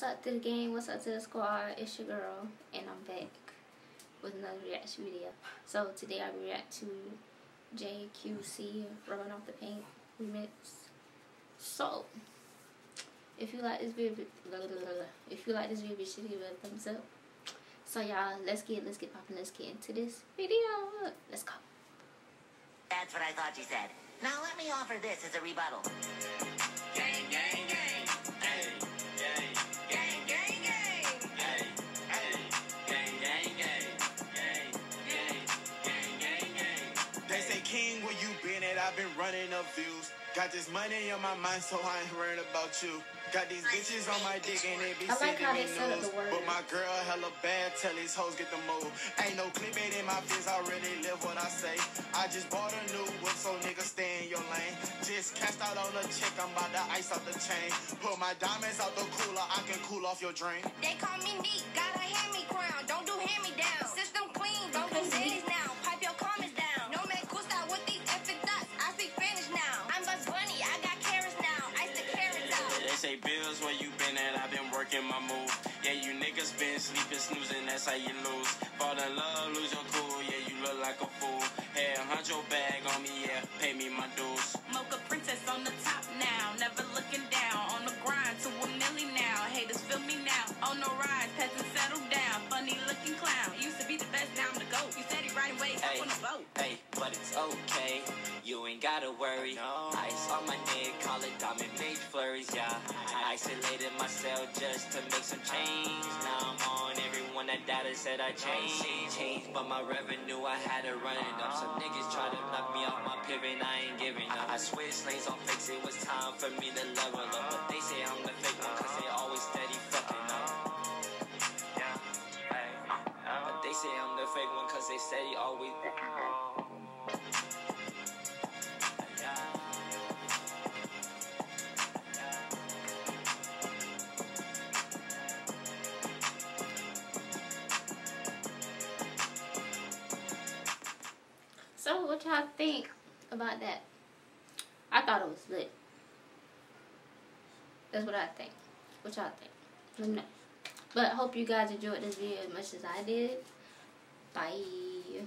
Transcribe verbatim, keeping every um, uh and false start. What's up to the gang? What's up to the squad? It's your girl, and I'm back with another reaction video. So today I react to J Q C, Rubbing Off the Paint remix. So if you like this video, if you like this video, be sure to give it a thumbs up. So y'all, let's get let's get popping, let's get into this video. Let's go. That's what I thought you said. Now let me offer this as a rebuttal. Gang, gang, gang. I've been running up views. Got this money on my mind, so I ain't worried about you. Got these bitches on my dick and they be sending me news. But my girl hella bad, tell these hoes get the move. Ain't no clickbait in my biz, I really live what I say. I just bought a new whip, so nigga stay in your lane. Just cast out on a chick, I'm about to ice out the chain. Put my diamonds out the cooler, I can cool off your drink. They call me neat, gotta hand me crown. Don't do hand me down. System clean, don't do this now. Pipe your comments down. No man cool style with these effing thoughts. I speak Spanish now. I'm Bugs Bunny, I got carrots now. Ice the carrots out. They say bills where you been at, I've been working my move. Yeah, you niggas been sleeping, snoozing, that's how you lose. Fall in love, lose your cool, yeah, you look like a fool. Hey, hunt your bag on me, yeah, pay me my dues. Mocha princess on the top now, never looking down. On the grind to a milli now, haters feel me now. On the rise, peasants settle down, funny looking clown. Used to be the best, now I'm the GOAT. You said it right away, up on the boat. Hey, but it's okay, you ain't gotta worry. No. Ice on my neck, call it diamond made flurries, yeah. I isolated myself just to make some change. Now I'm on everyone that doubted said I changed. Changed, but my revenue I had to run it up. Some niggas try to knock me off my pivot, I ain't giving up. I switched lanes on fix, it was time for me to level up. But they say I'm the fake one, cause they always steady fucking up. But they say I'm the fake one, cause they steady always fucking up. So what y'all think about that? I thought it was lit. That's what I think. What y'all think? Let me know. But hope you guys enjoyed this video as much as I did. Bye.